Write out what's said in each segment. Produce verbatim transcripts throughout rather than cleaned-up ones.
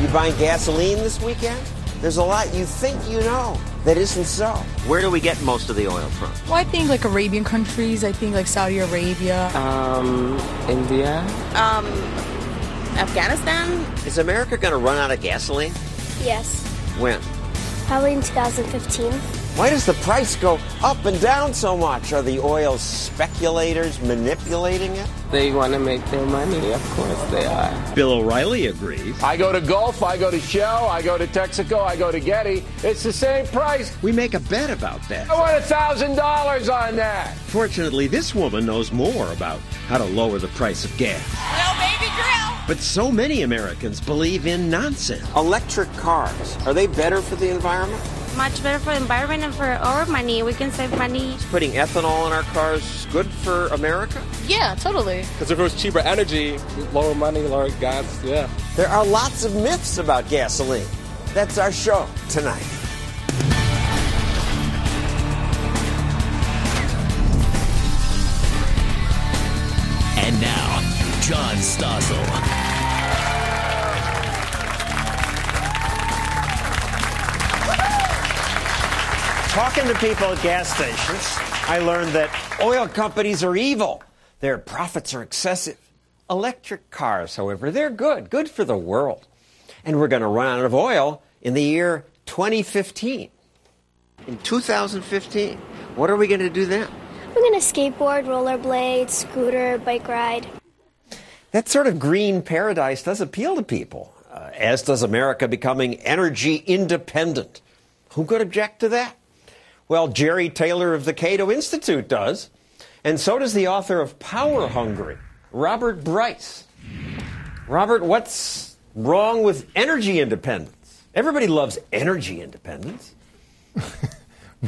You buying gasoline this weekend? There's a lot you think you know that isn't so. Where do we get most of the oil from? Well, I think like Arabian countries. I think like Saudi Arabia. Um, India. Um, Afghanistan. Is America going to run out of gasoline? Yes. When? Probably in two thousand fifteen. Why does the price go up and down so much? Are the oil speculators manipulating it? They want to make their money. Of course they are. Bill O'Reilly agrees. I go to Gulf, I go to Shell, I go to Texaco, I go to Getty. It's the same price. We make a bet about that. I want one thousand dollars on that. Fortunately, this woman knows more about how to lower the price of gas. Hello, baby girl. But so many Americans believe in nonsense. Electric cars, are they better for the environment? Much better for the environment and for our money. We can save money. Is putting ethanol in our cars good for America? Yeah, totally. Because if it was cheaper energy, lower money, lower gas, yeah. There are lots of myths about gasoline. That's our show tonight. And now, John Stossel. Talking to people at gas stations, I learned that oil companies are evil. Their profits are excessive. Electric cars, however, they're good, good for the world. And we're going to run out of oil in the year twenty fifteen. In two thousand fifteen, what are we going to do then? We're going to skateboard, rollerblade, scooter, bike ride. That sort of green paradise does appeal to people, uh, as does America becoming energy independent. Who could object to that? Well, Jerry Taylor of the Cato Institute does, and so does the author of Power Hungry, Robert Bryce. Robert, what's wrong with energy independence? Everybody loves energy independence.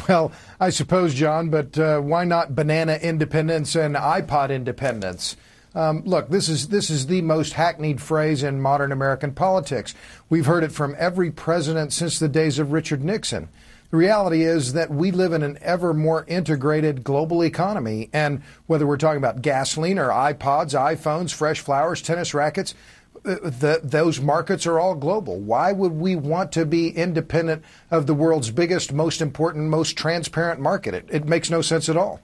Well, I suppose, John, but uh, why not banana independence and iPod independence? Um, look, this is this is the most hackneyed phrase in modern American politics. We've heard it from every president since the days of Richard Nixon. The reality is that we live in an ever more integrated global economy, and whether we're talking about gasoline or iPods, iPhones, fresh flowers, tennis rackets, the, those markets are all global. Why would we want to be independent of the world's biggest, most important, most transparent market? It, it makes no sense at all.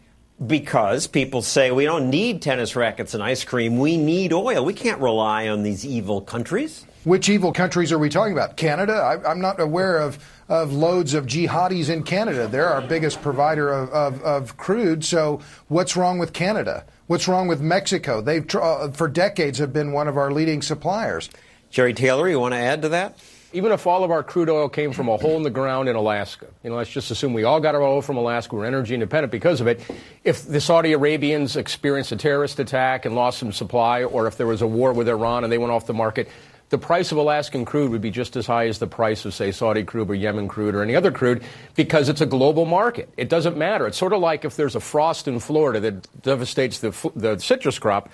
Because people say we don't need tennis rackets and ice cream. We need oil. We can't rely on these evil countries. Which evil countries are we talking about? Canada? I, I'm not aware of, of loads of jihadis in Canada. They're our biggest provider of, of, of crude. So what's wrong with Canada? What's wrong with Mexico? They've uh, for decades have been one of our leading suppliers. Jerry Taylor, you want to add to that? Even if all of our crude oil came from a hole in the ground in Alaska, you know, let's just assume we all got our oil from Alaska, we're energy independent because of it. If the Saudi Arabians experienced a terrorist attack and lost some supply, or if there was a war with Iran and they went off the market, the price of Alaskan crude would be just as high as the price of, say, Saudi crude or Yemen crude or any other crude because it's a global market. It doesn't matter. It's sort of like if there's a frost in Florida that devastates the, the citrus crop.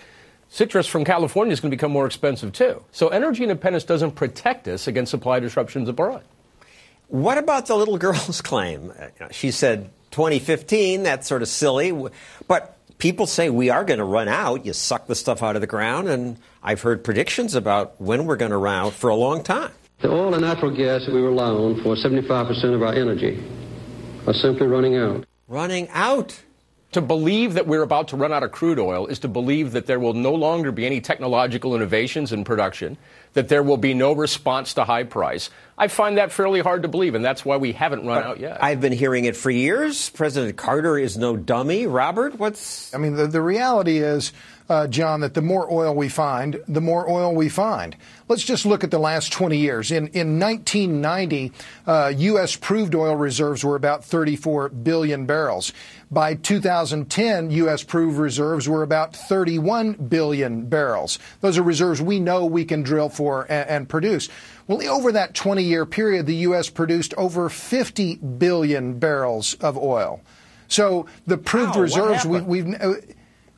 Citrus from California is going to become more expensive, too. So energy independence doesn't protect us against supply disruptions abroad. What about the little girl's claim? She said twenty fifteen, that's sort of silly. But people say we are going to run out. You suck the stuff out of the ground. And I've heard predictions about when we're going to run out for a long time. The oil and natural gas that we rely on for seventy-five percent of our energy are simply running out. Running out. To believe that we're about to run out of crude oil is to believe that there will no longer be any technological innovations in production, that there will be no response to high price. I find that fairly hard to believe, and that's why we haven't run but out yet. I've been hearing it for years. President Carter is no dummy. Robert, what's... I mean, the, the reality is, uh, John, that the more oil we find, the more oil we find. Let's just look at the last twenty years. In, in nineteen ninety, uh, U S proved oil reserves were about thirty-four billion barrels. By two thousand ten, U S proved reserves were about thirty-one billion barrels. Those are reserves we know we can drill for and, and produce. Well, over that twenty-year period, the U S produced over fifty billion barrels of oil. So the proved wow, reserves, we, we've...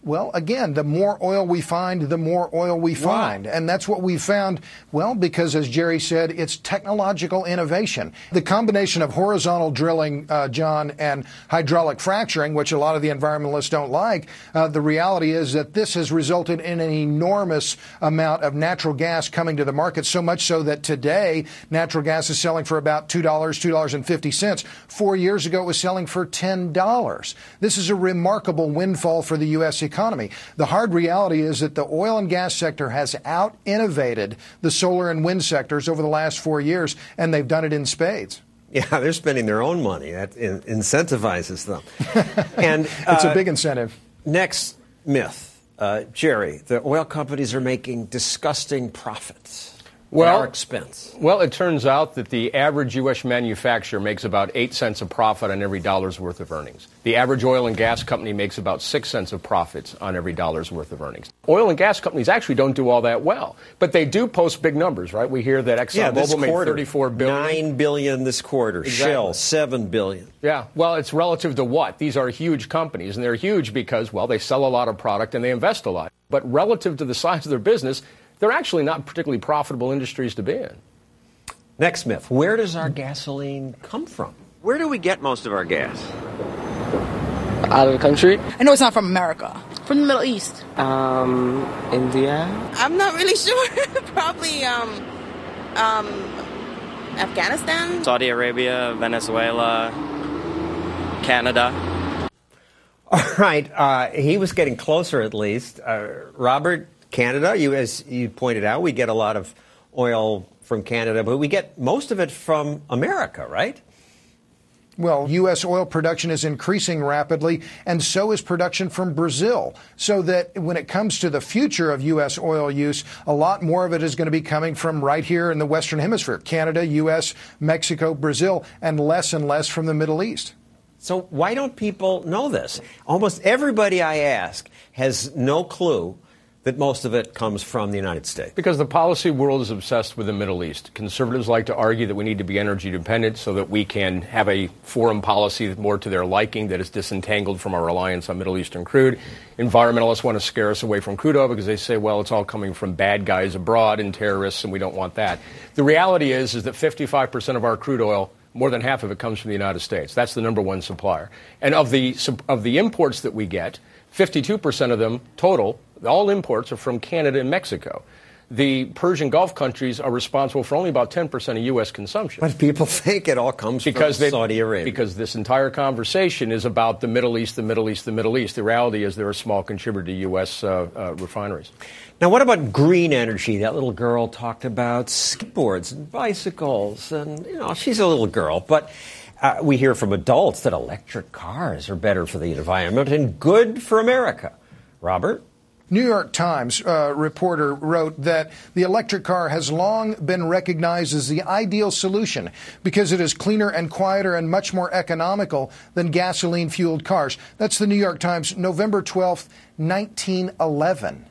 Well, again, the more oil we find, the more oil we find. Wow. And that's what we found, well, because, as Jerry said, it's technological innovation. The combination of horizontal drilling, uh, John, and hydraulic fracturing, which a lot of the environmentalists don't like, uh, the reality is that this has resulted in an enormous amount of natural gas coming to the market, so much so that today natural gas is selling for about two dollars, two dollars and fifty cents. Four years ago, it was selling for ten dollars. This is a remarkable windfall for the U S economy. The hard reality is that the oil and gas sector has out-innovated the solar and wind sectors over the last four years, and they've done it in spades. Yeah, they're spending their own money. That incentivizes them. And uh, it's a big incentive. Next myth. Uh, Jerry, the oil companies are making disgusting profits. Well, our expense. Well, it turns out that the average U S manufacturer makes about eight cents of profit on every dollar's worth of earnings. The average oil and gas company makes about six cents of profits on every dollar's worth of earnings. Oil and gas companies actually don't do all that well, but they do post big numbers, right? We hear that Exxon yeah, Mobil made thirty-four billion dollars. nine billion dollars this quarter. Exactly. Shell, seven billion dollars. Yeah, well, it's relative to what? These are huge companies, and they're huge because, well, they sell a lot of product and they invest a lot. But relative to the size of their business, they're actually not particularly profitable industries to be in. Next myth, where does our gasoline come from? Where do we get most of our gas? Out of the country. I know it's not from America. From the Middle East. Um, India? I'm not really sure. Probably um, um, Afghanistan. Saudi Arabia, Venezuela, Canada. All right, uh, he was getting closer at least. Uh, Robert, Canada, you, as you pointed out, we get a lot of oil from Canada, but we get most of it from America, right? Well, U S oil production is increasing rapidly, and so is production from Brazil, so that when it comes to the future of U S oil use, a lot more of it is going to be coming from right here in the Western Hemisphere, Canada, U S, Mexico, Brazil, and less and less from the Middle East. So why don't people know this? Almost everybody I ask has no clue that most of it comes from the United States. Because the policy world is obsessed with the Middle East. Conservatives like to argue that we need to be energy dependent so that we can have a foreign policy more to their liking that is disentangled from our reliance on Middle Eastern crude. Environmentalists want to scare us away from crude oil because they say, well, it's all coming from bad guys abroad and terrorists, and we don't want that. The reality is, is that fifty-five percent of our crude oil, more than half of it, comes from the United States. That's the number one supplier. And of the, of the imports that we get, fifty-two percent of them total, all imports, are from Canada and Mexico. The Persian Gulf countries are responsible for only about ten percent of U S consumption. But people think it all comes because from they, Saudi Arabia. Because this entire conversation is about the Middle East, the Middle East, the Middle East. The reality is they're a small contributor to U S uh, uh, refineries. Now, what about green energy? That little girl talked about skateboards and bicycles, and, you know, she's a little girl, but uh, we hear from adults that electric cars are better for the environment and good for America. Robert? New York Times uh, reporter wrote that the electric car has long been recognized as the ideal solution because it is cleaner and quieter and much more economical than gasoline-fueled cars. That's the New York Times, November twelfth, nineteen eleven.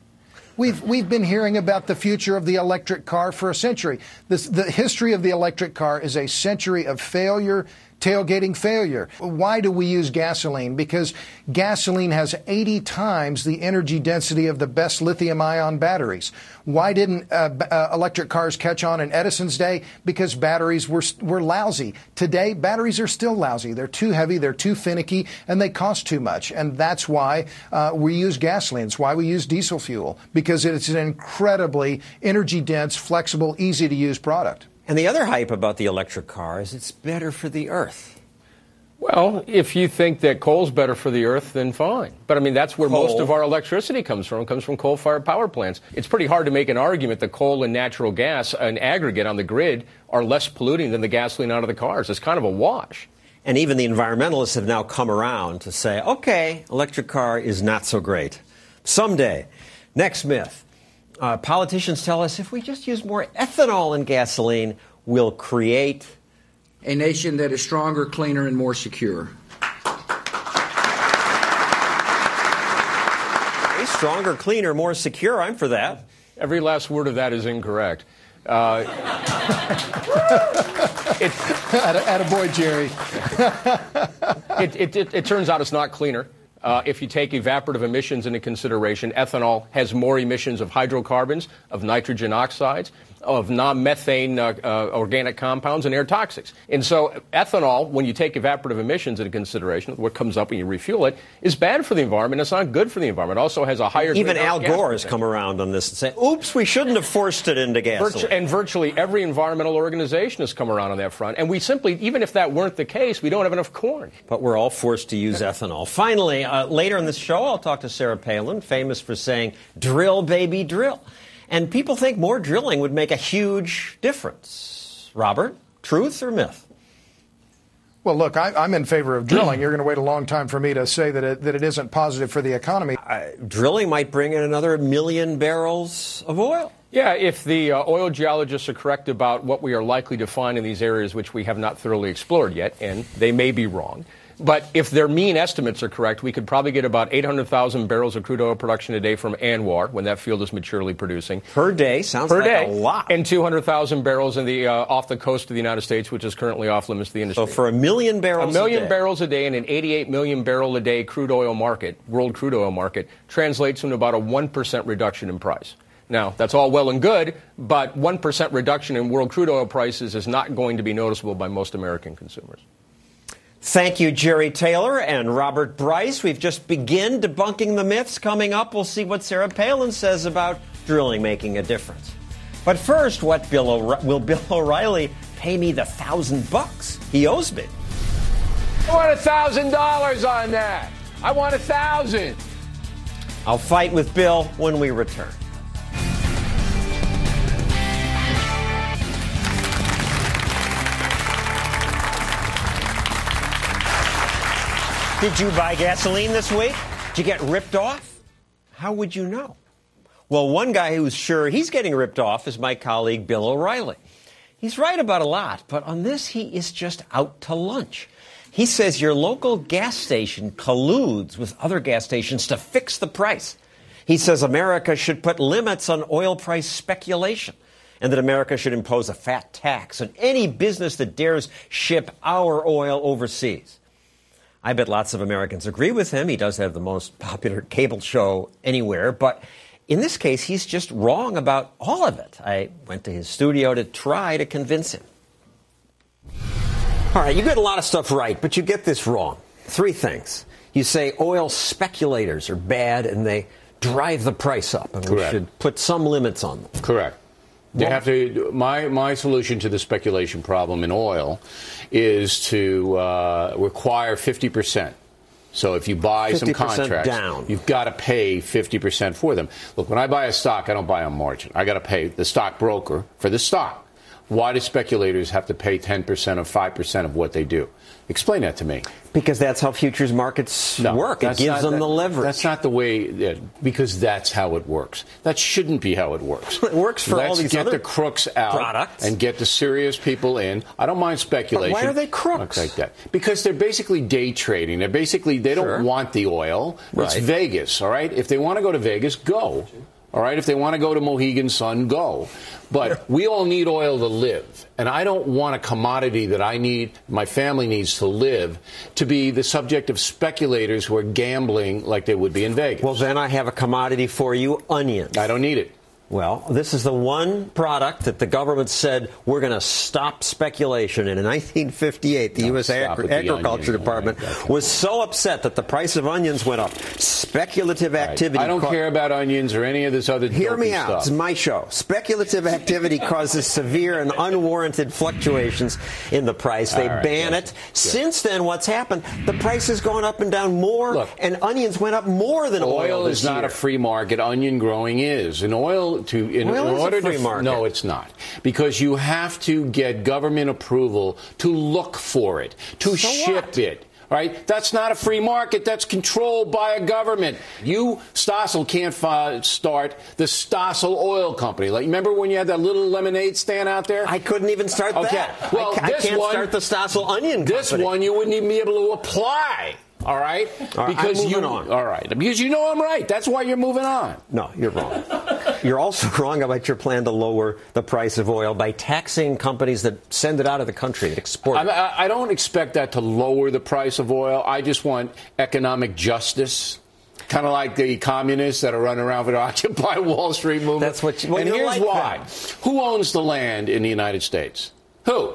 We've, we've been hearing about the future of the electric car for a century. This, the history of the electric car is a century of failure, tailgating failure. Why do we use gasoline? Because gasoline has eighty times the energy density of the best lithium-ion batteries. Why didn't uh, uh, electric cars catch on in Edison's day? Because batteries were, were lousy. Today, batteries are still lousy. They're too heavy, they're too finicky, and they cost too much. And that's why uh, we use gasoline. It's why we use diesel fuel, because it's an incredibly energy-dense, flexible, easy-to-use product. And the other hype about the electric car is it's better for the earth. Well, if you think that coal's better for the earth, then fine. But, I mean, that's where coal. Most of our electricity comes from. It comes from coal-fired power plants. It's pretty hard to make an argument that coal and natural gas and aggregate on the grid are less polluting than the gasoline out of the cars. It's kind of a wash. And even the environmentalists have now come around to say, okay, electric car is not so great. Someday. Next myth. Uh, politicians tell us if we just use more ethanol in gasoline, we'll create a nation that is stronger, cleaner, and more secure. A stronger, cleaner, more secure. I'm for that. Every last word of that is incorrect. Uh, it's, atta, atta boy, Jerry. it, it, it, it turns out it's not cleaner. Uh, if you take evaporative emissions into consideration, ethanol has more emissions of hydrocarbons, of nitrogen oxides, of non-methane uh, uh, organic compounds, and air toxics. And so ethanol, when you take evaporative emissions into consideration, what comes up when you refuel it, is bad for the environment. It's not good for the environment. It also has a higher... Even Al Gore has come around on this and said, oops, we shouldn't have forced it into gasoline. Virtu- and virtually every environmental organization has come around on that front. And we simply, even if that weren't the case, we don't have enough corn. But we're all forced to use ethanol. Finally, Uh, later in this show, I'll talk to Sarah Palin, famous for saying, drill, baby, drill. And people think more drilling would make a huge difference. Robert, truth or myth? Well, look, I, I'm in favor of drilling. You're going to wait a long time for me to say that it, that it isn't positive for the economy. Uh, drilling might bring in another million barrels of oil. Yeah, if the uh, oil geologists are correct about what we are likely to find in these areas which we have not thoroughly explored yet, and they may be wrong. But if their mean estimates are correct, we could probably get about eight hundred thousand barrels of crude oil production a day from A N W R when that field is maturely producing. Per day? Sounds per like day, a lot. And two hundred thousand barrels in the, uh, off the coast of the United States, which is currently off limits to the industry. So for a million barrels a, million a day. A million barrels a day in an eighty-eight million barrel a day crude oil market, world crude oil market, translates into about a one percent reduction in price. Now, that's all well and good, but one percent reduction in world crude oil prices is not going to be noticeable by most American consumers. Thank you, Jerry Taylor and Robert Bryce. We've just begun debunking the myths. Coming up, we'll see what Sarah Palin says about drilling making a difference. But first, what Bill O'Re- will Bill O'Reilly pay me the thousand bucks he owes me? I want a thousand dollars on that. I want a thousand. I'll fight with Bill when we return. Did you buy gasoline this week? Did you get ripped off? How would you know? Well, one guy who's sure he's getting ripped off is my colleague Bill O'Reilly. He's right about a lot, but on this he is just out to lunch. He says your local gas station colludes with other gas stations to fix the price. He says America should put limits on oil price speculation, and that America should impose a fat tax on any business that dares ship our oil overseas. I bet lots of Americans agree with him. He does have the most popular cable show anywhere. But in this case, he's just wrong about all of it. I went to his studio to try to convince him. All right, you get a lot of stuff right, but you get this wrong. Three things. You say oil speculators are bad and they drive the price up, and Correct. We should put some limits on them. Correct. You have to. My my solution to the speculation problem in oil is to uh, require fifty percent. So if you buy some contracts, down. You've got to pay fifty percent for them. Look, when I buy a stock, I don't buy on margin. I got to pay the stock broker for the stock. Why do speculators have to pay ten percent or five percent of what they do? Explain that to me. Because that's how futures markets no, work. It gives them that, the leverage. That's not the way, yeah, because that's how it works. That shouldn't be how it works. It works for Let's all these other products. Let's get the crooks out products. And get the serious people in. I don't mind speculation. But why are they crooks? Like that. Because they're basically day trading. They're basically, they don't sure. want the oil. Right. It's Vegas, all right? If they want to go to Vegas, go. All right, if they want to go to Mohegan Sun, go. But we all need oil to live. And I don't want a commodity that I need, my family needs to live, to be the subject of speculators who are gambling like they would be in Vegas. Well, then I have a commodity for you, onions. I don't need it. Well, this is the one product that the government said we're going to stop speculation in. In nineteen fifty-eight, the U S Agri- the Agriculture onion. Department oh God, was so upset that the price of onions went up. Speculative right. activity. I don't ca- care about onions or any of this other Hear me stuff. Out. It's my show. Speculative activity causes severe and unwarranted fluctuations in the price. They right, ban it. Good. Since then, what's happened? The price has gone up and down more, Look, and onions went up more than oil. Oil is not year. A free market. Onion growing is. And oil. To, in, well, in order to market. No, it's not. Because you have to get government approval to look for it, to so ship what? It. Right? That's not a free market. That's controlled by a government. You, Stossel, can't fi- start the Stossel Oil Company. Like, remember when you had that little lemonade stand out there? I couldn't even start okay. that. Well, I, this I can't one, start the Stossel Onion Company. This one, you wouldn't even be able to apply. All right? All right because I'm moving you, on. All right. Because you know I'm right. That's why you're moving on. No, you're wrong. You're also wrong about your plan to lower the price of oil by taxing companies that send it out of the country, that export it. I, I don't expect that to lower the price of oil. I just want economic justice. Kind of like the communists that are running around with the Occupy Wall Street movement. That's what you, well, and here's like why. That. Who owns the land in the United States? Who?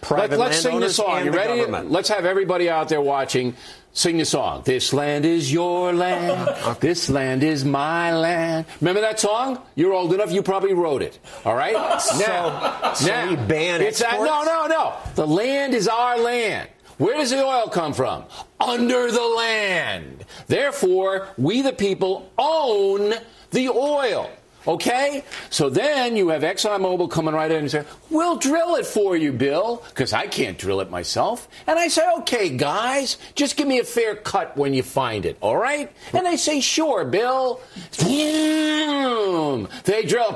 Private Let, let's sing the song. You ready? Government. Let's have everybody out there watching sing the song. This land is your land. This land is my land. Remember that song? You're old enough. You probably wrote it. All right? Now, so, now, so we ban it's exports? At, no, no, no. The land is our land. Where does the oil come from? Under the land. Therefore, we the people own the oil. Okay? So then you have Exxon Mobil coming right in and saying, we'll drill it for you, Bill, because I can't drill it myself. And I say, okay, guys, just give me a fair cut when you find it, all right? And they say, sure, Bill. Boom! They drill.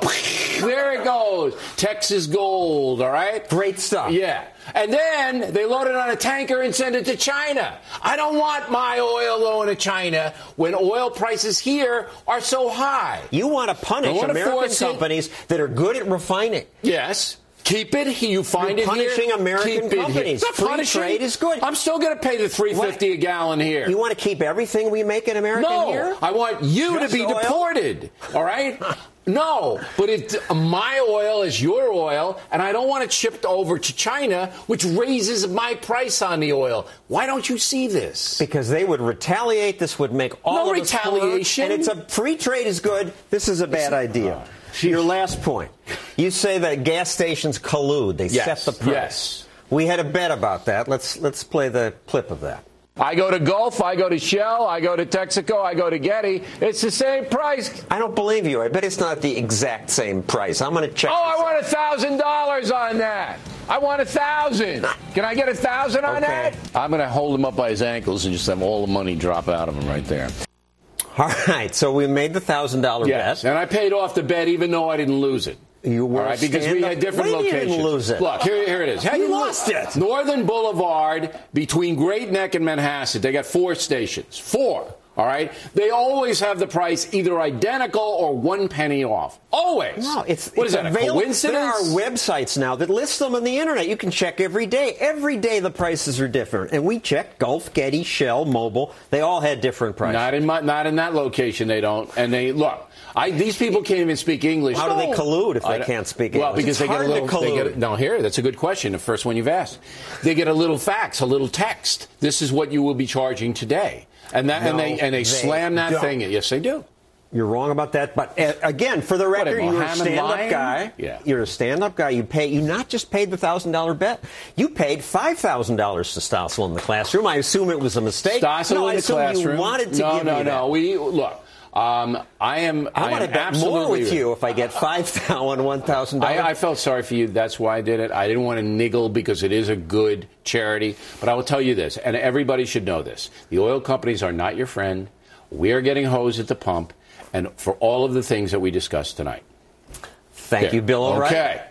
There it goes. Texas gold, all right? Great stuff. Yeah. And then they load it on a tanker and send it to China. I don't want my oil going to China when oil prices here are so high. You want to punish American companies that are good at refining. Yes. Keep it here. You find You're it here. Punishing American keep companies. Free punishing. Trade is good. I'm still going to pay the three dollars and fifty cents a gallon here. You want to keep everything we make in America no, here? No. I want you Just to be oil? Deported. All right? No, but it, my oil is your oil, and I don't want it shipped over to China, which raises my price on the oil. Why don't you see this? Because they would retaliate. This would make all no of us retaliation. Poor, and it's a free trade is good. This is a bad idea. Uh, Your last point. You say that gas stations collude. They yes, set the price. Yes. We had a bet about that. Let's let's play the clip of that. I go to Gulf, I go to Shell, I go to Texaco, I go to Getty. It's the same price. I don't believe you. I bet it's not the exact same price. I'm going to check. Oh, I want one thousand dollars on that. I want one thousand dollars. Can I get one thousand dollars on okay. that? I'm going to hold him up by his ankles and just have all the money drop out of him right there. All right. So we made the one thousand dollar yes, bet. And I paid off the bet even though I didn't lose it. You were All right, because we had different locations. You didn't lose it. Look, here, here it is. How you, you lost it? Northern Boulevard between Great Neck and Manhasset. They got four stations. Four. All right. They always have the price either identical or one penny off. Always. No, it's what it's is that? A coincidence? There are websites now that list them on the internet. You can check every day. Every day the prices are different. And we checked Gulf, Getty, Shell, Mobil. They all had different prices. Not in my, not in that location. They don't. And they look. I, these people can't even speak English. How do they collude if they can't speak English? Well, because they get a little. They get a, no, here, that's a good question. The first one you've asked. They get a little fax, a little text. This is what you will be charging today, and that, no, and they and they, they slam that don't. thing. Yes, they do. You're wrong about that. But uh, again, for the record, what, you're a stand-up guy. Yeah. You're a stand-up guy. You pay. You not just paid the one thousand dollar bet. You paid five thousand dollars to Stossel in the classroom. I assume it was a mistake. Stossel no, in I the classroom. You wanted to no, give no, me no, no. We look. Um, I am. I, I want am to bet more with you if I get five thousand, one thousand dollars. I, I felt sorry for you. That's why I did it. I didn't want to niggle because it is a good charity. But I will tell you this, and everybody should know this: the oil companies are not your friend. We are getting hosed at the pump, and for all of the things that we discussed tonight. Thank yeah. you, Bill O'Reilly. Okay.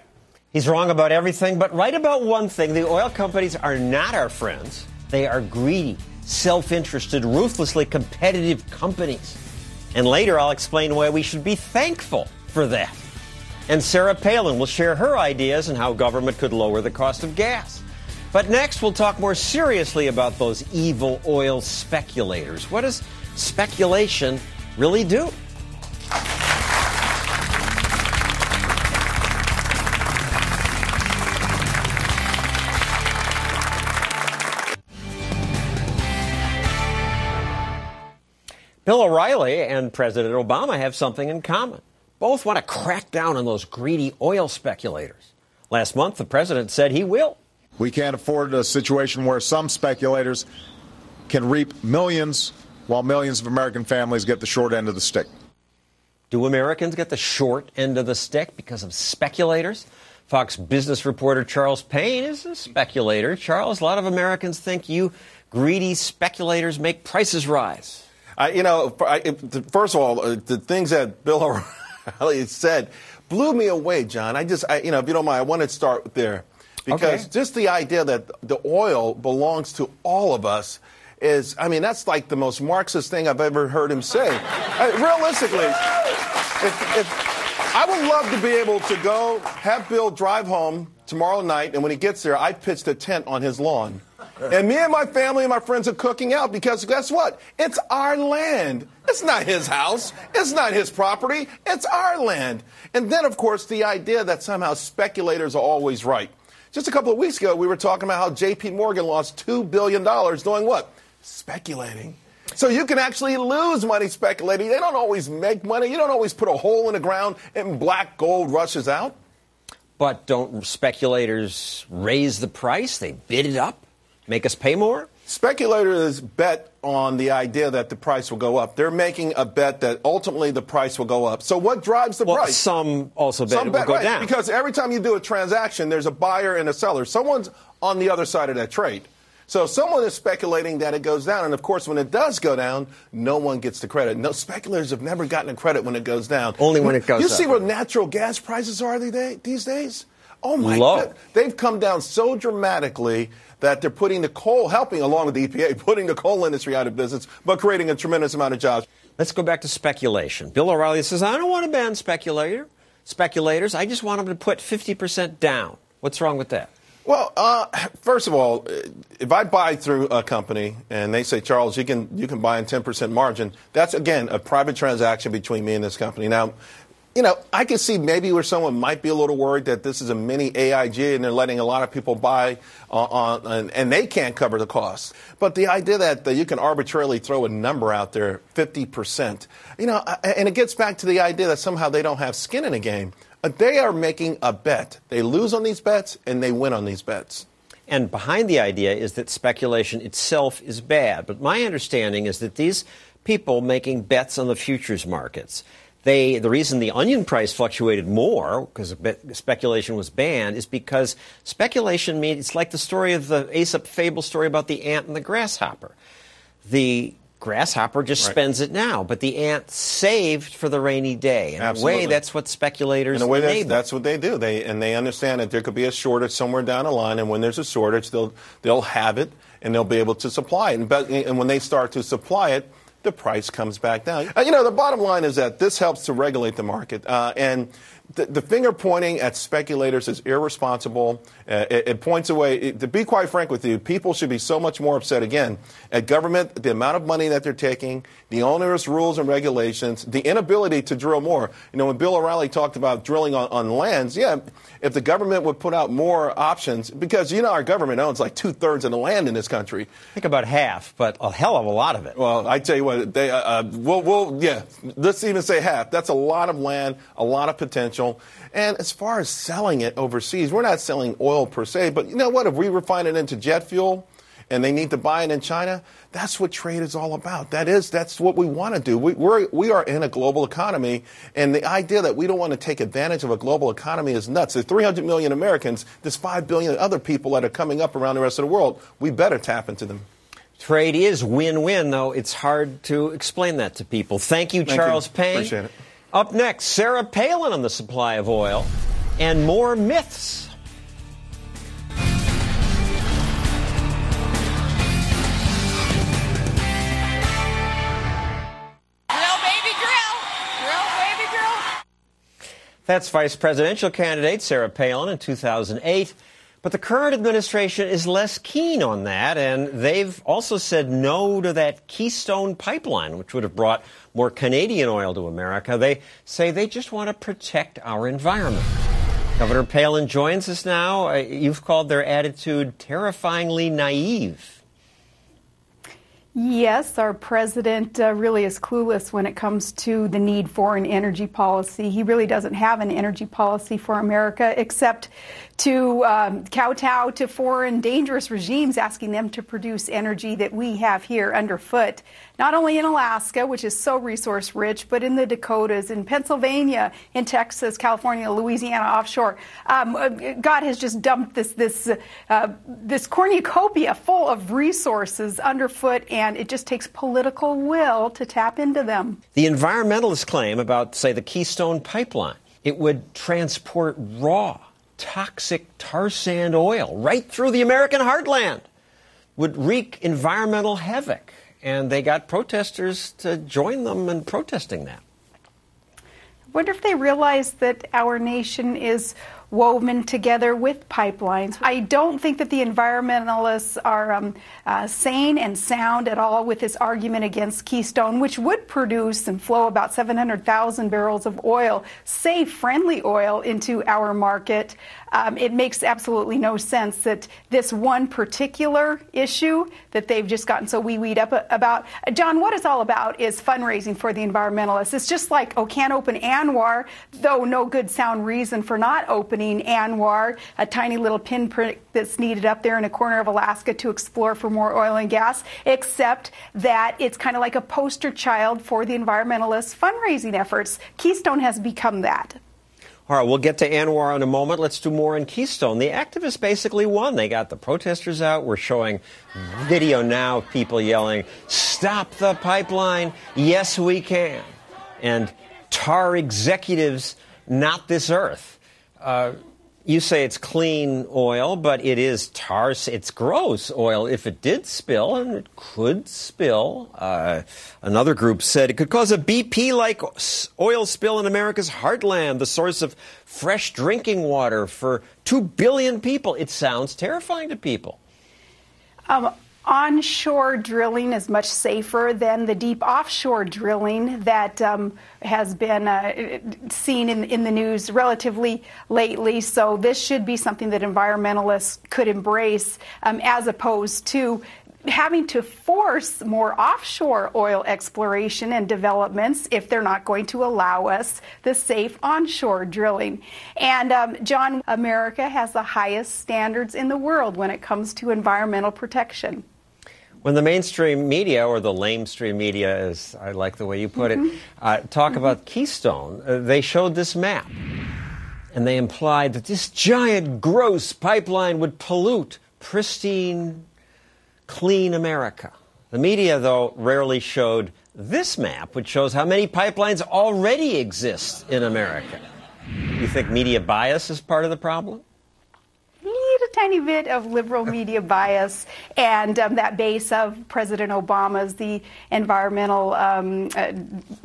He's wrong about everything, but right about one thing: the oil companies are not our friends. They are greedy, self-interested, ruthlessly competitive companies. And later, I'll explain why we should be thankful for that. And Sarah Palin will share her ideas on how government could lower the cost of gas. But next, we'll talk more seriously about those evil oil speculators. What does speculation really do? Bill O'Reilly and President Obama have something in common. Both want to crack down on those greedy oil speculators. Last month, the president said he will. We can't afford a situation where some speculators can reap millions while millions of American families get the short end of the stick. Do Americans get the short end of the stick because of speculators? Fox business reporter Charles Payne is a speculator. Charles, a lot of Americans think you greedy speculators make prices rise. I, you know, I, first of all, the things that Bill O'Reilly said blew me away, John. I just, I, you know, if you don't mind, I want to start there. Because okay. just the idea that the oil belongs to all of us is, I mean, that's like the most Marxist thing I've ever heard him say. I, realistically, if, if I would love to be able to go have Bill drive home tomorrow night, and when he gets there, I pitched a tent on his lawn. And me and my family and my friends are cooking out because guess what? It's our land. It's not his house. It's not his property. It's our land. And then, of course, the idea that somehow speculators are always right. Just a couple of weeks ago, we were talking about how J P. Morgan lost two billion dollars doing what? Speculating. So you can actually lose money speculating. They don't always make money. You don't always put a hole in the ground and black gold rushes out. But don't speculators raise the price? They bid it up? Make us pay more? Speculators bet on the idea that the price will go up. They're making a bet that ultimately the price will go up. So what drives the well, price? Some also bet some it bet, will go right, down. Because every time you do a transaction, there's a buyer and a seller. Someone's on the other side of that trade. So someone is speculating that it goes down. And, of course, when it does go down, no one gets the credit. No, speculators have never gotten a credit when it goes down. Only when it goes down. You up, see where right? natural gas prices are these days? Oh, my Low. God. They've come down so dramatically that they're putting the coal, helping along with the E P A, putting the coal industry out of business, but creating a tremendous amount of jobs. Let's go back to speculation. Bill O'Reilly says, I don't want to ban speculator, speculators. I just want them to put fifty percent down. What's wrong with that? Well, uh, first of all, if I buy through a company and they say, Charles, you can you can buy in ten percent margin, that's, again, a private transaction between me and this company. Now, you know, I can see maybe where someone might be a little worried that this is a mini A I G and they're letting a lot of people buy uh, on, and, and they can't cover the cost. But the idea that, that you can arbitrarily throw a number out there, fifty percent, you know, and it gets back to the idea that somehow they don't have skin in the game. They are making a bet. They lose on these bets and they win on these bets. And behind the idea is that speculation itself is bad. But my understanding is that these people making bets on the futures markets, They, the reason the onion price fluctuated more, because speculation was banned, is because speculation means it's like the story of the Aesop fable story about the ant and the grasshopper. The grasshopper just right. spends it now, but the ant saved for the rainy day. In Absolutely. a way, that's what speculators in a way, that's, that's what they do. They and they understand that there could be a shortage somewhere down the line, and when there's a shortage, they'll they'll have it and they'll be able to supply it. And, but, and when they start to supply it, the price comes back down. Uh, you know, the bottom line is that this helps to regulate the market. Uh, and th the finger pointing at speculators is irresponsible. Uh, it, it points away. It, to be quite frank with you, people should be so much more upset, again, at government, the amount of money that they're taking, the onerous rules and regulations, the inability to drill more. You know, when Bill O'Reilly talked about drilling on, on lands, yeah, if the government would put out more options, because, you know, our government owns like two-thirds of the land in this country. I think about half, but a hell of a lot of it. Well, I tell you what. They, uh, uh, we'll, we'll, yeah, let's even say half. That's a lot of land, a lot of potential. And as far as selling it overseas, we're not selling oil per se, but you know what? If we refine it into jet fuel and they need to buy it in China, that's what trade is all about. That is, that's what we want to do. We, we're, we are in a global economy, and the idea that we don't want to take advantage of a global economy is nuts. There's three hundred million Americans, there's five billion other people that are coming up around the rest of the world. We better tap into them. Trade is win-win, though. It's hard to explain that to people. Thank you, Thank Charles you. Payne. Appreciate it. Up next, Sarah Palin on the supply of oil and more myths. Drill, baby, drill. Drill, baby, drill. That's vice presidential candidate Sarah Palin in two thousand eight. But the current administration is less keen on that, and they've also said no to that Keystone pipeline, which would have brought more Canadian oil to America. They say they just want to protect our environment. Governor Palin joins us now. You've called their attitude terrifyingly naive. Yes, our president uh, really is clueless when it comes to the need for an energy policy. He really doesn't have an energy policy for America except to um, kowtow to foreign dangerous regimes, asking them to produce energy that we have here underfoot, not only in Alaska, which is so resource rich, but in the Dakotas, in Pennsylvania, in Texas, California, Louisiana, offshore. Um, God has just dumped this, this, uh, this cornucopia full of resources underfoot, and And it just takes political will to tap into them. The environmentalists claim about, say, the Keystone pipeline, it would transport raw, toxic tar sand oil right through the American heartland, would wreak environmental havoc. And they got protesters to join them in protesting that. wonder if they realize that our nation is woven together with pipelines. I don't think that the environmentalists are um, uh, sane and sound at all with this argument against Keystone, which would produce and flow about seven hundred thousand barrels of oil, safe, friendly oil, into our market. Um, it makes absolutely no sense that this one particular issue that they've just gotten so wee-weed up about. John, what it's all about is fundraising for the environmentalists. It's just like, oh, can't open A N W R, though no good sound reason for not opening A N W R, a tiny little pinprick that's needed up there in a corner of Alaska to explore for more oil and gas, except that it's kind of like a poster child for the environmentalist fundraising efforts. Keystone has become that. All right, we'll get to A N W R in a moment. Let's do more on Keystone. The activists basically won. They got the protesters out. We're showing video now of people yelling, "Stop the pipeline. Yes, we can." And tar executives, not this earth. Uh, you say it's clean oil, but it is tar. It's gross oil. If it did spill, and it could spill, uh, another group said it could cause a B P-like oil spill in America's heartland, the source of fresh drinking water for two billion people. It sounds terrifying to people. Um. Onshore drilling is much safer than the deep offshore drilling that um, has been uh, seen in, in the news relatively lately. So this should be something that environmentalists could embrace, um, as opposed to having to force more offshore oil exploration and developments if they're not going to allow us the safe onshore drilling. And um, John, America has the highest standards in the world when it comes to environmental protection. When the mainstream media, or the lamestream media, as I like the way you put mm-hmm. it, uh, talk mm-hmm. about Keystone, uh, they showed this map, and they implied that this giant, gross pipeline would pollute pristine, clean America. The media, though, rarely showed this map, which shows how many pipelines already exist in America. You think media bias is part of the problem? A tiny bit of liberal media bias, and um, that base of President Obama's, the environmental um, uh,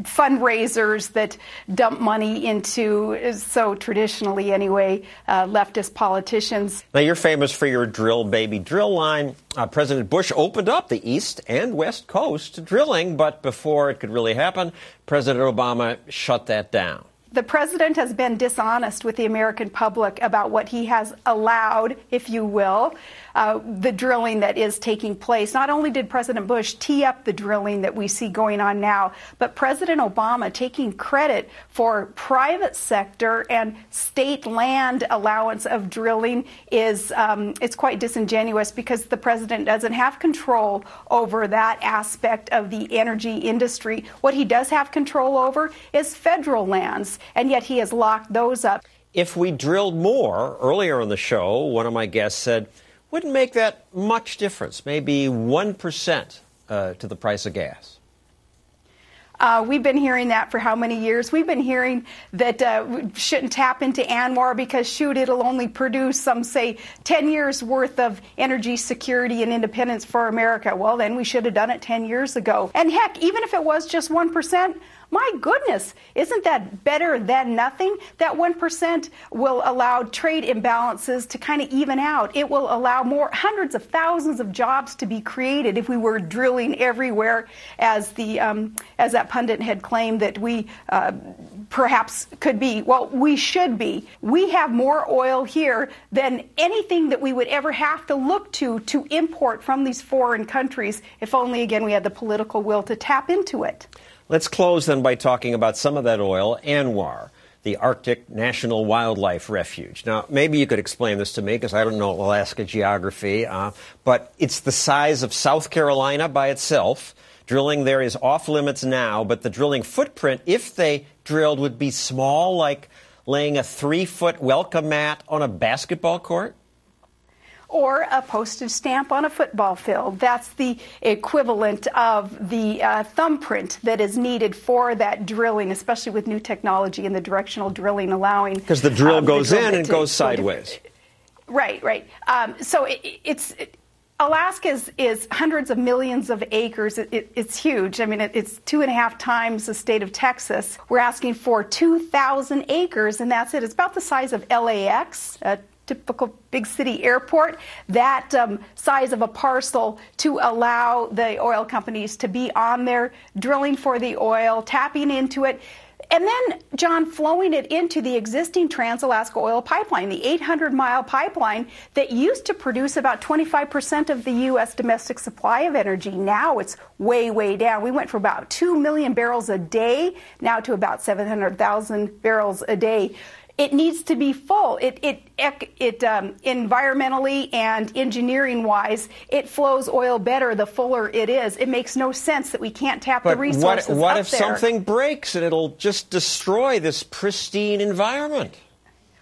fundraisers that dump money into, so traditionally anyway, uh, leftist politicians. Now, you're famous for your drill, baby, drill line. Uh, President Bush opened up the East and West Coast to drilling, but before it could really happen, President Obama shut that down. The president has been dishonest with the American public about what he has allowed, if you will, uh, the drilling that is taking place. Not only did President Bush tee up the drilling that we see going on now, but President Obama taking credit for private sector and state land allowance of drilling is um, it's quite disingenuous, because the president doesn't have control over that aspect of the energy industry. What he does have control over is federal lands. And yet he has locked those up. If we drilled more, earlier on the show, one of my guests said, wouldn't make that much difference, maybe one percent uh, to the price of gas. Uh, we've been hearing that for how many years? We've been hearing that uh, we shouldn't tap into A N W R because, shoot, it'll only produce, some say, ten years worth of energy security and independence for America. Well, then we should have done it ten years ago. And heck, even if it was just one percent, my goodness, isn't that better than nothing? That one percent will allow trade imbalances to kind of even out. It will allow more hundreds of thousands of jobs to be created if we were drilling everywhere, as the um, as that pundit had claimed that we uh, perhaps could be. Well, we should be. We have more oil here than anything that we would ever have to look to to import from these foreign countries, if only, again, we had the political will to tap into it. Let's close then by talking about some of that oil, A N W R, the Arctic National Wildlife Refuge. Now, maybe you could explain this to me, because I don't know Alaska geography, uh, but it's the size of South Carolina by itself. Drilling there is off limits now, but the drilling footprint, if they drilled, would be small, like laying a three-foot welcome mat on a basketball court? Or a postage stamp on a football field. That's the equivalent of the uh, thumbprint that is needed for that drilling, especially with new technology and the directional drilling allowing. Because the drill um, goes the drill in and goes sideways. Right, right. Um, so it, it's... It, Alaska is, is hundreds of millions of acres. It, it, it's huge. I mean, it, it's two and a half times the state of Texas. We're asking for two thousand acres, and that's it. It's about the size of L A X, a typical big city airport, that um, size of a parcel to allow the oil companies to be on there, drilling for the oil, tapping into it. And then, John, flowing it into the existing Trans-Alaska oil pipeline, the eight hundred mile pipeline that used to produce about twenty-five percent of the U S domestic supply of energy. Now it's way, way down. We went from about two million barrels a day now to about seven hundred thousand barrels a day. It needs to be full. It, it, it um, environmentally and engineering-wise, it flows oil better the fuller it is. It makes no sense that we can't tap but the resources what, what up there. What if something breaks and it'll just destroy this pristine environment?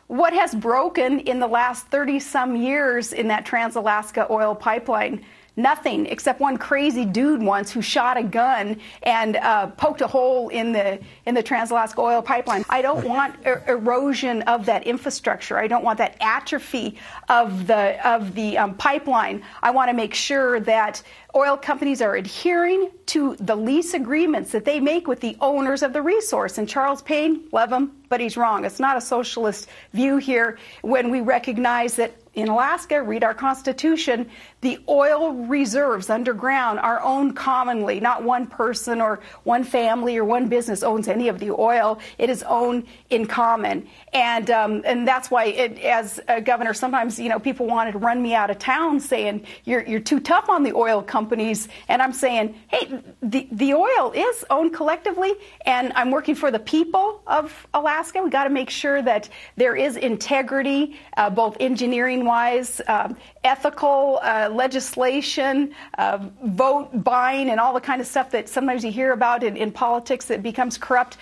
What has broken in the last thirty-some years in that Trans-Alaska oil pipeline? Nothing, except one crazy dude once who shot a gun and uh, poked a hole in the in the Trans-Alaska oil pipeline. I don't want er erosion of that infrastructure. I don't want that atrophy of the of the um, pipeline. I want to make sure that oil companies are adhering to the lease agreements that they make with the owners of the resource. And Charles Payne, love him, but he's wrong. It's not a socialist view here when we recognize that in Alaska, read our Constitution, the oil reserves underground are owned commonly. Not one person or one family or one business owns any of the oil. It is owned in common. And um, and that's why, it, as a governor, sometimes, you know, people wanted to run me out of town saying, you're, you're too tough on the oil companies. And I'm saying, hey, the, the oil is owned collectively, and I'm working for the people of Alaska. We got to make sure that there is integrity, uh, both engineering wise, um, ethical uh, legislation, uh, vote buying, and all the kind of stuff that sometimes you hear about in, in politics that becomes corrupt.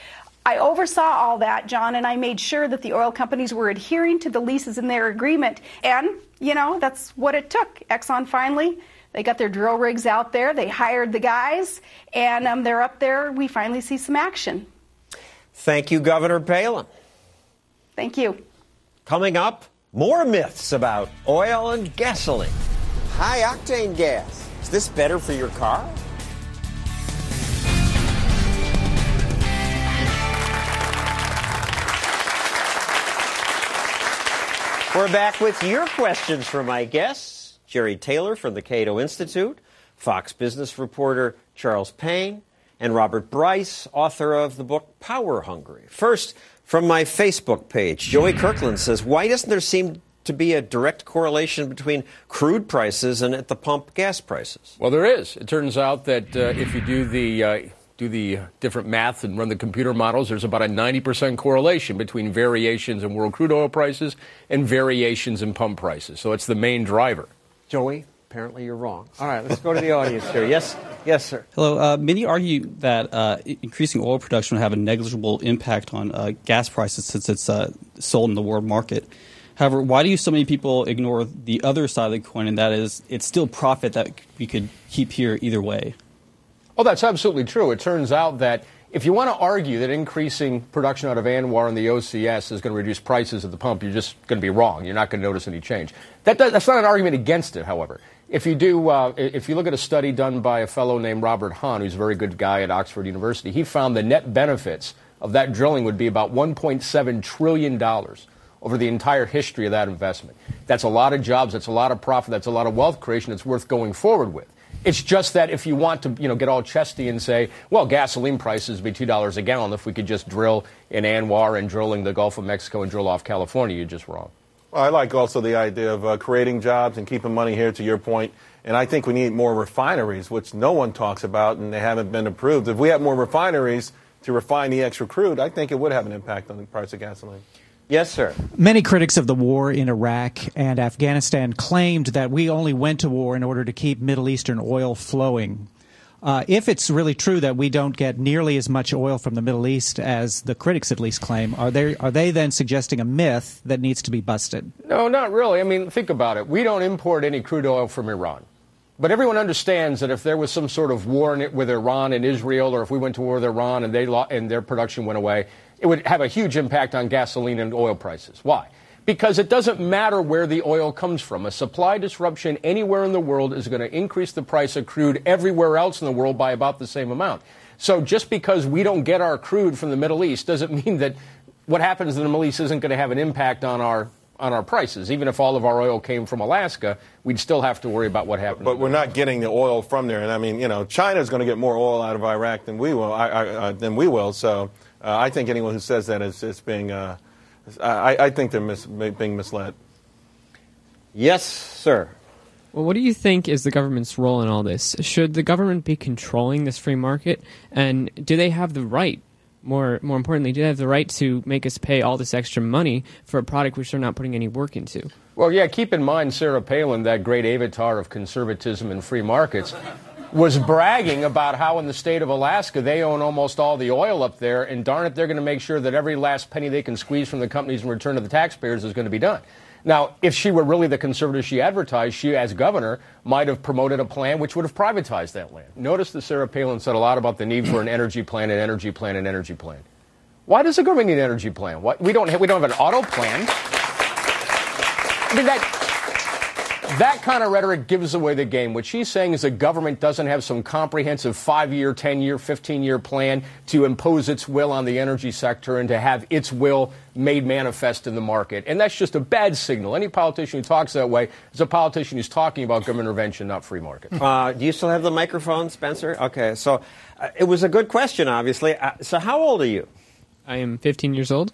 I oversaw all that, John, and I made sure that the oil companies were adhering to the leases in their agreement. And, you know, that's what it took. Exxon finally, they got their drill rigs out there, they hired the guys, and um, they're up there. We finally see some action. Thank you, Governor Palin. Thank you. Coming up, more myths about oil and gasoline. High-octane gas. Is this better for your car? We're back with your questions from my guests, Jerry Taylor from the Cato Institute, Fox Business reporter Charles Payne, and Robert Bryce, author of the book Power Hungry. First, from my Facebook page, Joey Kirkland says, why doesn't there seem to be a direct correlation between crude prices and at the pump gas prices? Well, there is. It turns out that uh, if you do the, uh, do the different math and run the computer models, there's about a ninety percent correlation between variations in world crude oil prices and variations in pump prices. So it's the main driver. Joey, apparently you're wrong. All right, let's go to the audience here. Yes, yes, sir. Hello. Uh, many argue that uh, increasing oil production will have a negligible impact on uh, gas prices since it's uh, sold in the world market. However, why do so many people ignore the other side of the coin, and that is it's still profit that we could keep here either way? Oh, that's absolutely true. It turns out that if you want to argue that increasing production out of ANWR and the O C S is going to reduce prices at the pump, you're just going to be wrong. You're not going to notice any change. That does, that's not an argument against it, however. If you do, uh, if you look at a study done by a fellow named Robert Hahn, who's a very good guy at Oxford University, he found the net benefits of that drilling would be about one point seven trillion dollars over the entire history of that investment. That's a lot of jobs. That's a lot of profit. That's a lot of wealth creation. It's worth going forward with. It's just that if you want to, you know, get all chesty and say, well, gasoline prices would be two dollars a gallon if we could just drill in ANWR and drilling the Gulf of Mexico and drill off California, you're just wrong. Well, I like also the idea of uh, creating jobs and keeping money here, to your point. And I think we need more refineries, which no one talks about, and they haven't been approved. If we had more refineries to refine the extra crude, I think it would have an impact on the price of gasoline. Yes, sir. Many critics of the war in Iraq and Afghanistan claimed that we only went to war in order to keep Middle Eastern oil flowing. Uh, if it's really true that we don't get nearly as much oil from the Middle East as the critics at least claim, are they, are they then suggesting a myth that needs to be busted? No, not really. I mean, think about it. We don't import any crude oil from Iran. But everyone understands that if there was some sort of war in it with Iran and Israel, or if we went to war with Iran and, they lo and their production went away, it would have a huge impact on gasoline and oil prices. Why? because it doesn't matter where the oil comes from. A supply disruption anywhere in the world is going to increase the price of crude everywhere else in the world by about the same amount. So just because we don't get our crude from the Middle East doesn't mean that what happens in the Middle East isn't going to have an impact on our on our prices. Even if all of our oil came from Alaska, we'd still have to worry about what happened. But, but we're not getting the oil from there. And I mean, you know, China's going to get more oil out of Iraq than we will. I, I, uh, than we will. So uh, I think anyone who says that is, is being, uh, I, I think they're mis- being misled. Yes, sir. Well, what do you think is the government's role in all this? Should the government be controlling this free market? And do they have the right? More, more importantly, do they have the right to make us pay all this extra money for a product which they're not putting any work into? Well, yeah, keep in mind Sarah Palin, that great avatar of conservatism and free markets, was bragging about how in the state of Alaska they own almost all the oil up there, and darn it, they're going to make sure that every last penny they can squeeze from the companies in return to the taxpayers is going to be done. Now, if she were really the conservative she advertised, she, as governor, might have promoted a plan which would have privatized that land. Notice that Sarah Palin said a lot about the need for an energy plan, an energy plan, an energy plan. Why does the government need an energy plan? Why, we don't have, we don't have an auto plan. I mean, that, that kind of rhetoric gives away the game. What she's saying is the government doesn't have some comprehensive five-year, ten-year, fifteen-year plan to impose its will on the energy sector and to have its will made manifest in the market. And that's just a bad signal. Any politician who talks that way is a politician who's talking about government intervention, not free market. Uh, do you still have the microphone, Spencer? Okay, so uh, it was a good question, obviously. Uh, so how old are you? I am fifteen years old.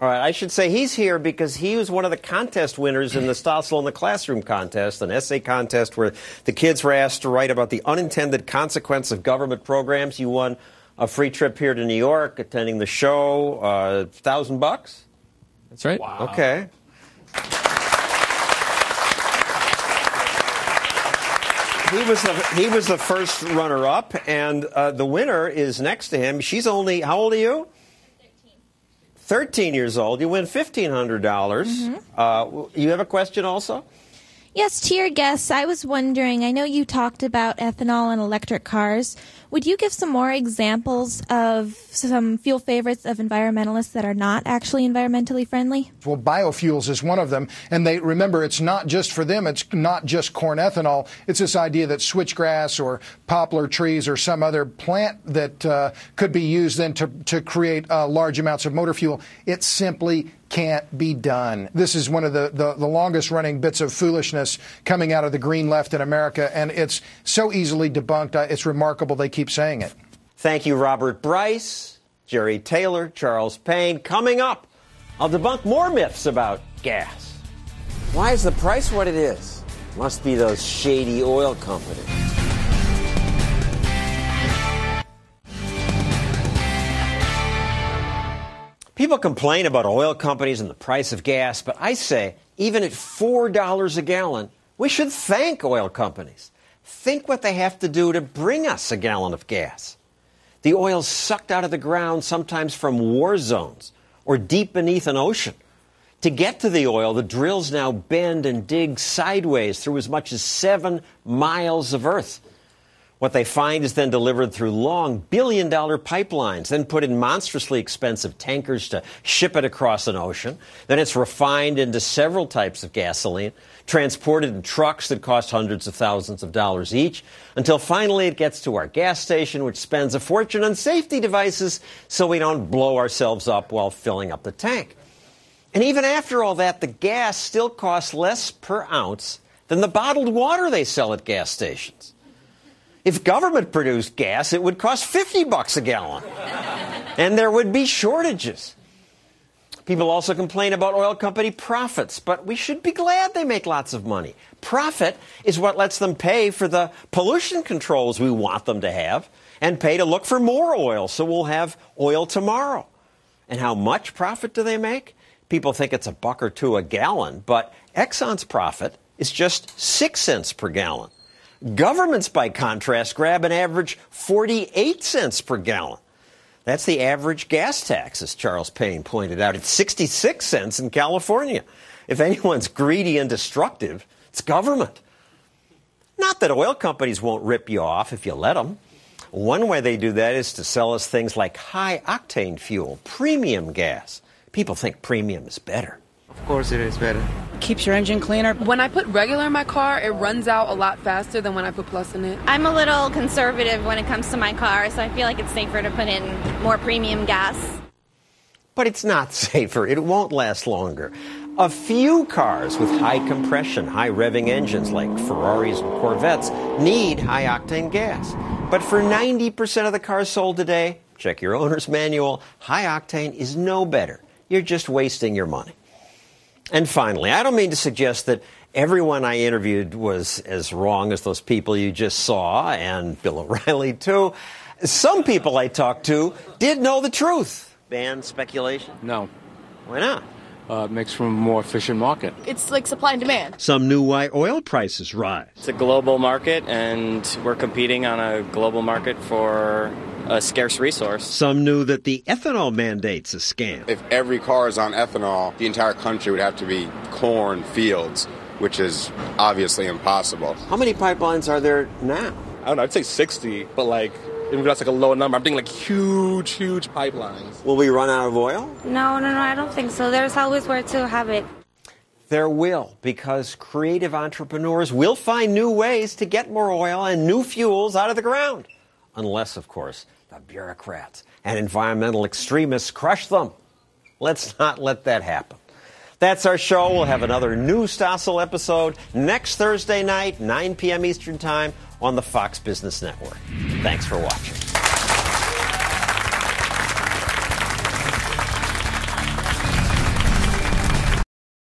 All right, I should say he's here because he was one of the contest winners in the Stossel in the Classroom contest, an essay contest where the kids were asked to write about the unintended consequence of government programs. You won a free trip here to New York, attending the show, uh, thousand bucks. That's right. Wow. Okay. He was the he was the first runner-up, and uh, the winner is next to him. She's only how old are you? Thirteen. Thirteen years old. You win fifteen hundred dollars. Mm-hmm. Uh, you have a question also? Yes, to your guests, I was wondering, I know you talked about ethanol and electric cars. Would you give some more examples of some fuel favorites of environmentalists that are not actually environmentally friendly? Well, biofuels is one of them. And they remember, it's not just for them. It's not just corn ethanol. It's this idea that switchgrass or poplar trees or some other plant that uh, could be used then to, to create uh, large amounts of motor fuel. It's simply can't be done. This is one of the, the, the longest-running bits of foolishness coming out of the green left in America, and it's so easily debunked. It's remarkable they keep saying it. Thank you, Robert Bryce, Jerry Taylor, Charles Payne. Coming up, I'll debunk more myths about gas. Why is the price what it is? Must be those shady oil companies. People complain about oil companies and the price of gas, but I say even at four dollars a gallon, we should thank oil companies. Think what they have to do to bring us a gallon of gas. The oil's sucked out of the ground, sometimes from war zones or deep beneath an ocean. To get to the oil, the drills now bend and dig sideways through as much as seven miles of earth. What they find is then delivered through long billion-dollar pipelines, then put in monstrously expensive tankers to ship it across an ocean. Then it's refined into several types of gasoline, transported in trucks that cost hundreds of thousands of dollars each, until finally it gets to our gas station, which spends a fortune on safety devices so we don't blow ourselves up while filling up the tank. And even after all that, the gas still costs less per ounce than the bottled water they sell at gas stations. If government produced gas, it would cost fifty bucks a gallon, and there would be shortages. People also complain about oil company profits, but we should be glad they make lots of money. Profit is what lets them pay for the pollution controls we want them to have and pay to look for more oil so we'll have oil tomorrow. And how much profit do they make? People think it's a buck or two a gallon, but Exxon's profit is just six cents per gallon. Governments, by contrast, grab an average forty-eight cents per gallon. That's the average gas tax, as Charles Payne pointed out. It's sixty-six cents in California. If anyone's greedy and destructive, it's government. Not that oil companies won't rip you off if you let them. One way they do that is to sell us things like high-octane fuel, premium gas. People think premium is better. Of course it is better. Keeps your engine cleaner. When I put regular in my car, it runs out a lot faster than when I put plus in it. I'm a little conservative when it comes to my car, so I feel like it's safer to put in more premium gas. But it's not safer. It won't last longer. A few cars with high compression, high revving engines like Ferraris and Corvettes need high octane gas. But for ninety percent of the cars sold today, check your owner's manual, high octane is no better. You're just wasting your money. And finally, I don't mean to suggest that everyone I interviewed was as wrong as those people you just saw, and Bill O'Reilly too. Some people I talked to did know the truth. Ban speculation? No. Why not? Uh, it makes for a more efficient market. It's like supply and demand. Some knew why oil prices rise. It's a global market, and we're competing on a global market for a scarce resource. Some knew that the ethanol mandate's a scam. If every car is on ethanol, the entire country would have to be corn fields, which is obviously impossible. How many pipelines are there now? I don't know, I'd say sixty, but like, even that's like a low number. I'm thinking like huge, huge pipelines. Will we run out of oil? No, no, no, I don't think so. There's always where to have it. There will, because creative entrepreneurs will find new ways to get more oil and new fuels out of the ground. Unless, of course, the bureaucrats and environmental extremists crush them. Let's not let that happen. That's our show. We'll have another new Stossel episode next Thursday night, nine p.m. Eastern Time, on the Fox Business Network. Thanks for watching.